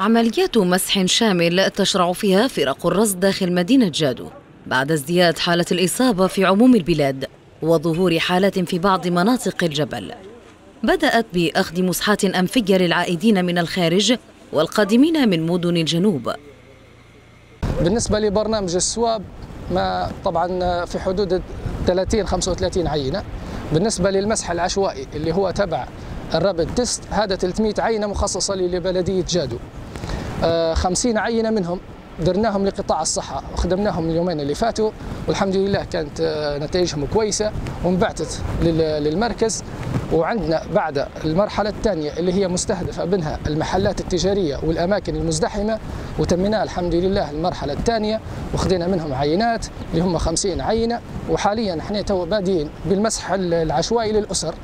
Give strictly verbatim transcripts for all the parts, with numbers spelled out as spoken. عمليات مسح شامل تشرع فيها فرق الرصد داخل مدينة جادو بعد ازدياد حالة الإصابة في عموم البلاد وظهور حالات في بعض مناطق الجبل. بدأت بأخذ مسحات أنفية للعائدين من الخارج والقادمين من مدن الجنوب. بالنسبة لبرنامج السواب ما طبعا في حدود ثلاثين خمسة وثلاثين عينة. بالنسبة للمسح العشوائي اللي هو تبع الرابد تيست هذا ثلاثمئة عينة مخصصة لبلدية جادو. خمسين عينة منهم درناهم لقطاع الصحة وخدمناهم اليومين اللي فاتوا والحمد لله كانت نتائجهم كويسة وانبعتت للمركز. وعندنا بعد المرحلة الثانية اللي هي مستهدفة منها المحلات التجارية والأماكن المزدحمة وتميناها الحمد لله المرحلة الثانية وخدينا منهم عينات اللي هم خمسين عينة. وحاليا احنا تو بادين بالمسح العشوائي للأسر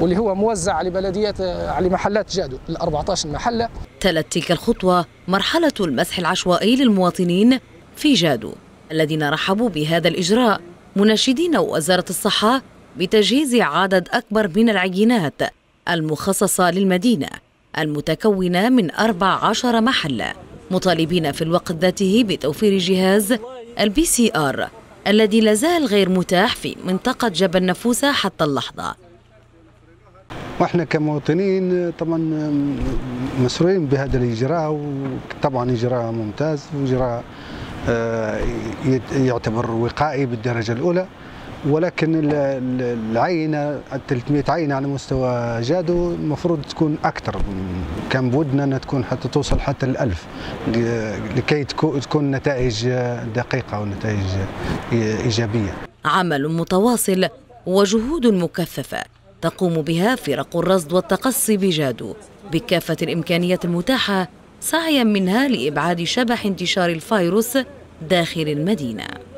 واللي هو موزع على بلديات على محلات جادو ال أربعة عشر محلة. تلت تلك الخطوة مرحلة المسح العشوائي للمواطنين في جادو الذين رحبوا بهذا الإجراء مناشدين وزارة الصحة بتجهيز عدد أكبر من العينات المخصصة للمدينة المتكونة من أربعة عشر محل، مطالبين في الوقت ذاته بتوفير جهاز البي سي آر الذي لازال غير متاح في منطقة جبل نفوسة حتى اللحظة. واحنا كمواطنين طبعا مسرورين بهذا الإجراء، وطبعا إجراء ممتاز وإجراء يعتبر وقائي بالدرجة الأولى. ولكن العينة ثلاثمئة عينة على مستوى جادو المفروض تكون أكثر، كان بودنا أنها تكون حتى توصل حتى الألف لكي تكون نتائج دقيقة ونتائج إيجابية. عمل متواصل وجهود مكثفة تقوم بها فرق الرصد والتقصي بجادو بكافة الإمكانيات المتاحة سعيا منها لإبعاد شبح انتشار الفيروس داخل المدينة.